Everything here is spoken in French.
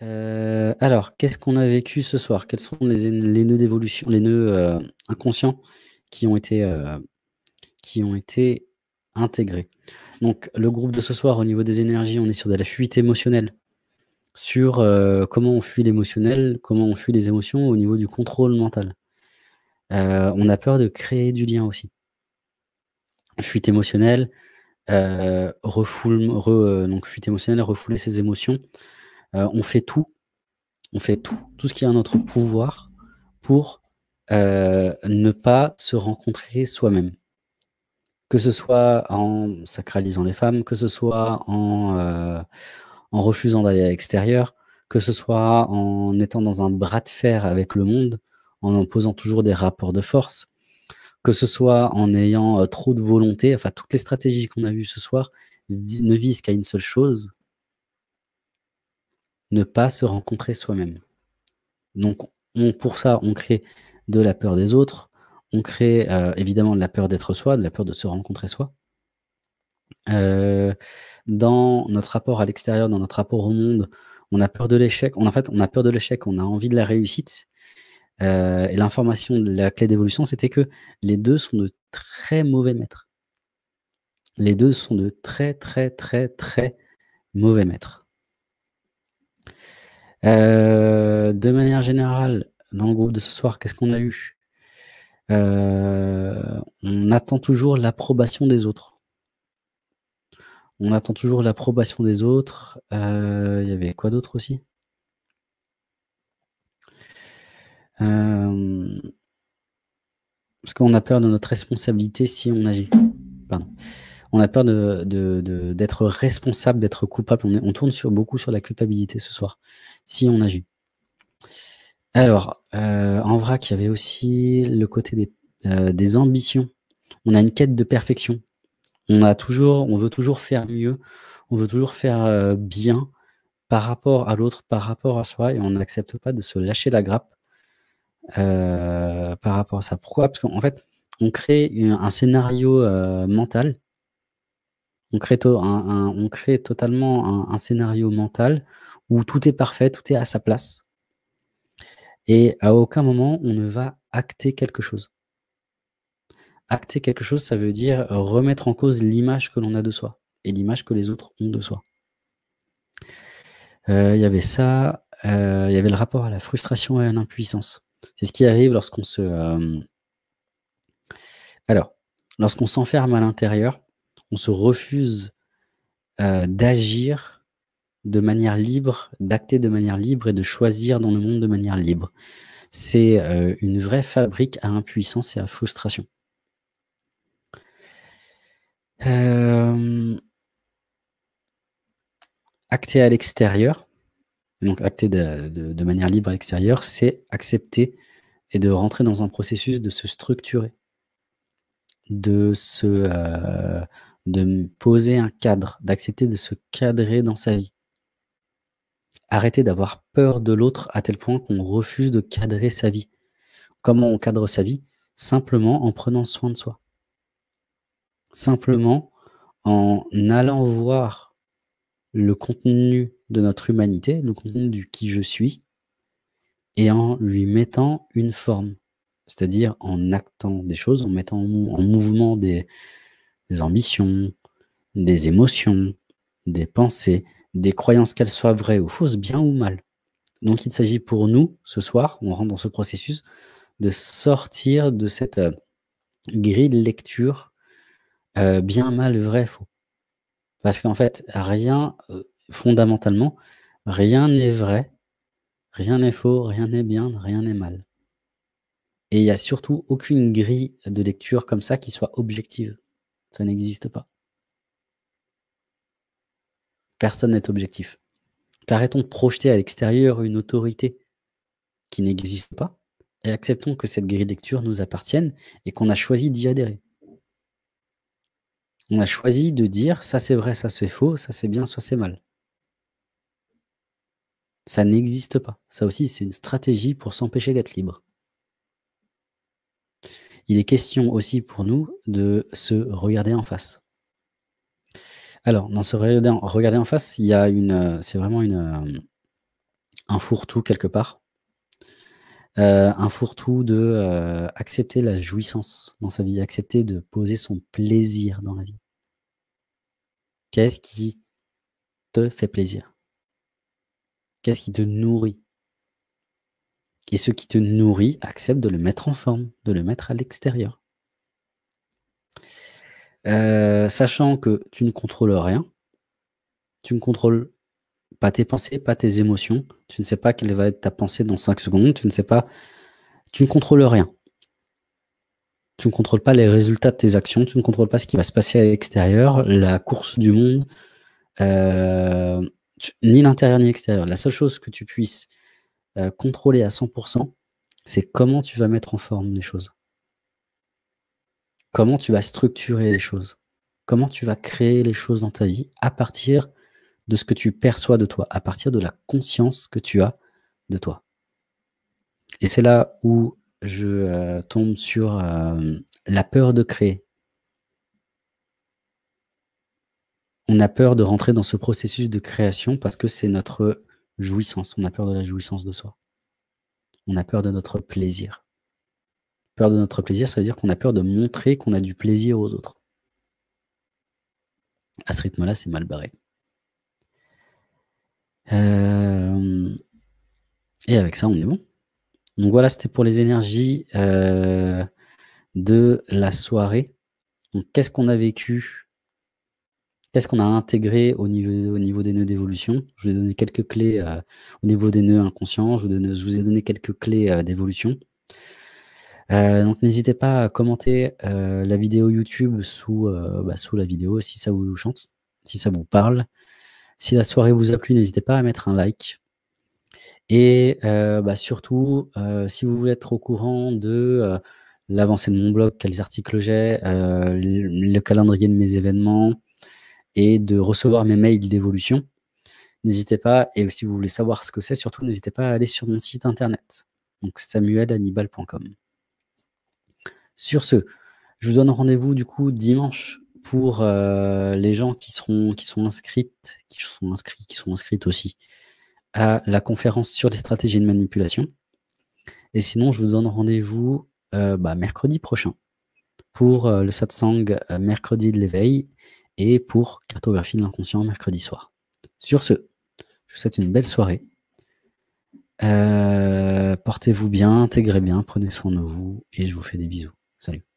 Alors, qu'est-ce qu'on a vécu ce soir? Quels sont les nœuds d'évolution, les nœuds inconscients qui ont été intégrés? Donc, le groupe de ce soir, au niveau des énergies, on est sur de la fuite émotionnelle, sur comment on fuit l'émotionnel, comment on fuit les émotions au niveau du contrôle mental. On a peur de créer du lien aussi. Fuite émotionnelle, fuite émotionnelle, refouler ses émotions. On fait tout ce qui est à notre pouvoir pour ne pas se rencontrer soi-même. Que ce soit en sacralisant les femmes, que ce soit en refusant d'aller à l'extérieur, que ce soit en étant dans un bras de fer avec le monde, en imposant toujours des rapports de force, que ce soit en ayant trop de volonté. Enfin, toutes les stratégies qu'on a vues ce soir ne visent qu'à une seule chose: ne pas se rencontrer soi-même. Donc, pour ça, on crée de la peur des autres, on crée évidemment de la peur d'être soi, de la peur de se rencontrer soi. Dans notre rapport à l'extérieur, dans notre rapport au monde, on a peur de l'échec. En fait, on a peur de l'échec, on a envie de la réussite. Et l'information de la clé d'évolution, c'était que les deux sont de très mauvais maîtres. Les deux sont de très, très, très, très mauvais maîtres. De manière générale, dans le groupe de ce soir, qu'est-ce qu'on a eu? On attend toujours l'approbation des autres. On attend toujours l'approbation des autres. Il y avait quoi d'autre aussi? Parce qu'on a peur de notre responsabilité si on agit. Pardon. On a peur d'être responsable, d'être coupable. On tourne beaucoup sur la culpabilité ce soir, si on agit. Alors, en vrac, il y avait aussi le côté des ambitions. On a une quête de perfection. On veut toujours faire mieux, on veut toujours faire bien par rapport à l'autre, par rapport à soi, et on n'accepte pas de se lâcher la grappe par rapport à ça. Pourquoi? Parce qu'en fait, on crée un scénario mental. On crée totalement un scénario mental où tout est parfait, tout est à sa place. Et à aucun moment, on ne va acter quelque chose. Acter quelque chose, ça veut dire remettre en cause l'image que l'on a de soi et l'image que les autres ont de soi. Il y avait ça, il y avait le rapport à la frustration et à l'impuissance. C'est ce qui arrive lorsqu'on se... lorsqu'on s'enferme à l'intérieur, on se refuse d'agir de manière libre, d'acter de manière libre et de choisir dans le monde de manière libre. C'est une vraie fabrique à impuissance et à frustration. Acter à l'extérieur, donc acter de manière libre à l'extérieur, c'est accepter et de rentrer dans un processus de se structurer, de poser un cadre, d'accepter de se cadrer dans sa vie. Arrêter d'avoir peur de l'autre à tel point qu'on refuse de cadrer sa vie. Comment on cadre sa vie? Simplement en prenant soin de soi. Simplement en allant voir le contenu de notre humanité, le contenu du qui je suis, et en lui mettant une forme. C'est-à-dire en actant des choses, en mettant en mouvement des ambitions, des émotions, des pensées, des croyances, qu'elles soient vraies ou fausses, bien ou mal. Donc il s'agit pour nous, ce soir, on rentre dans ce processus, de sortir de cette grille de lecture bien, mal, vrai, faux. Parce qu'en fait, rien, fondamentalement, rien n'est vrai, rien n'est faux, rien n'est bien, rien n'est mal. Et il n'y a surtout aucune grille de lecture comme ça qui soit objective. Ça n'existe pas. Personne n'est objectif. Arrêtons de projeter à l'extérieur une autorité qui n'existe pas et acceptons que cette grille de lecture nous appartienne et qu'on a choisi d'y adhérer. On a choisi de dire « ça c'est vrai, ça c'est faux, ça c'est bien, ça c'est mal ». Ça n'existe pas. Ça aussi, c'est une stratégie pour s'empêcher d'être libre. Il est question aussi pour nous de se regarder en face. Alors, dans ce regarder en face, c'est vraiment un fourre-tout quelque part. Un fourre-tout de accepter la jouissance dans sa vie, accepter de poser son plaisir dans la vie. Qu'est-ce qui te fait plaisir? Qu'est-ce qui te nourrit? Et ce qui te nourrit, accepte de le mettre en forme, de le mettre à l'extérieur. Sachant que tu ne contrôles rien, tu ne contrôles pas tes pensées, pas tes émotions, tu ne sais pas quelle va être ta pensée dans 5 secondes, tu ne sais pas, tu ne contrôles rien. Tu ne contrôles pas les résultats de tes actions, tu ne contrôles pas ce qui va se passer à l'extérieur, la course du monde, ni l'intérieur ni l'extérieur. La seule chose que tu puisses contrôler à 100%, c'est comment tu vas mettre en forme les choses. Comment tu vas structurer les choses. Comment tu vas créer les choses dans ta vie à partir de ce que tu perçois de toi, à partir de la conscience que tu as de toi. Et c'est là où je tombe sur la peur de créer. On a peur de rentrer dans ce processus de création parce que c'est notre jouissance. On a peur de la jouissance de soi. On a peur de notre plaisir. Peur de notre plaisir, ça veut dire qu'on a peur de montrer qu'on a du plaisir aux autres. À ce rythme-là, c'est mal barré. Et avec ça, on est bon. Donc voilà, c'était pour les énergies de la soirée. Donc qu'est-ce qu'on a vécu? Qu'est-ce qu'on a intégré au niveau des nœuds d'évolution? Je vous ai donné quelques clés au niveau des nœuds inconscients. Je vous ai donné quelques clés d'évolution. Donc n'hésitez pas à commenter la vidéo YouTube sous la vidéo si ça vous chante, si ça vous parle. Si la soirée vous a plu, n'hésitez pas à mettre un like. Et surtout, si vous voulez être au courant de l'avancée de mon blog, quels articles j'ai, le calendrier de mes événements et de recevoir mes mails d'évolution, n'hésitez pas. Et si vous voulez savoir ce que c'est, surtout n'hésitez pas à aller sur mon site internet, donc samuelhannibal.com. Sur ce, je vous donne rendez-vous du coup dimanche pour les gens qui sont inscrites aussi à la conférence sur les stratégies de manipulation. Et sinon, je vous donne rendez-vous mercredi prochain pour le satsang mercredi de l'éveil et pour cartographie de l'inconscient mercredi soir. Sur ce, je vous souhaite une belle soirée. Portez-vous bien, intégrez bien, prenez soin de vous et je vous fais des bisous. Salut.